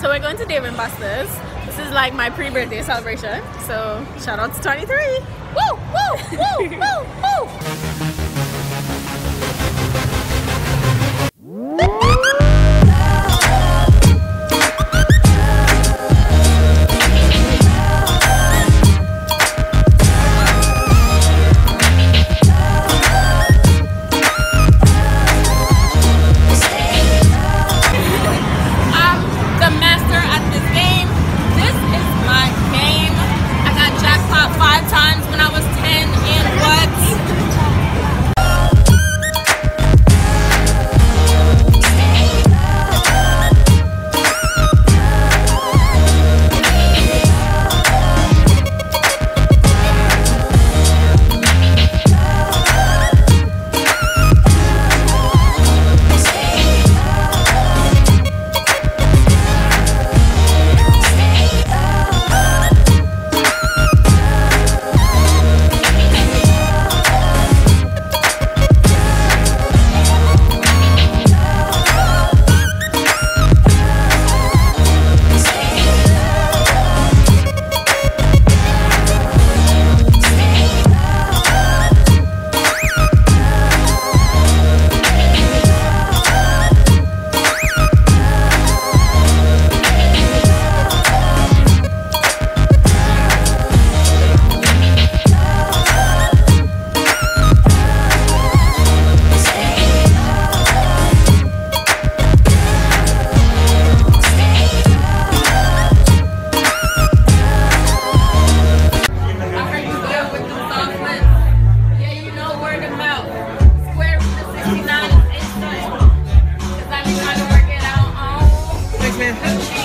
So we're going to Dave & Busters. This is like my pre-birthday celebration. So shout out to 23. Woo! Woo! Woo! Woo! Woo! Man.